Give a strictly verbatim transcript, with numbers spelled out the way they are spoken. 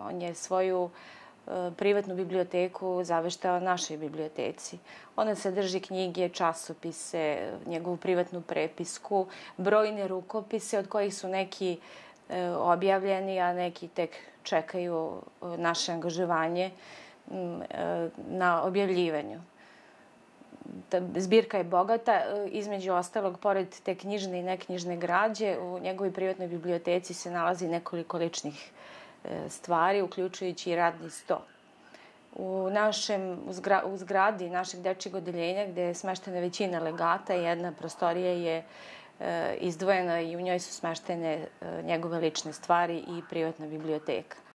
knjigama. On je svoju privatnu biblioteku zaveštao našoj biblioteci. Ona sadrži knjige, časopise, njegovu privatnu prepisku, brojne rukopise od kojih su neki objavljeni, a neki tek čekaju naše angažovanje na objavljivanju. Zbirka je bogata, između ostalog, pored te knjižne i neknjižne građe, u njegovoj privatnoj biblioteci se nalazi nekoliko ličnih stvari, uključujući i radni sto. U zgradi našeg dečjeg odeljenja, gde je smeštena većina legata, jedna prostorija je izdvojena i u njoj su smeštene njegove lične stvari i privatna biblioteka.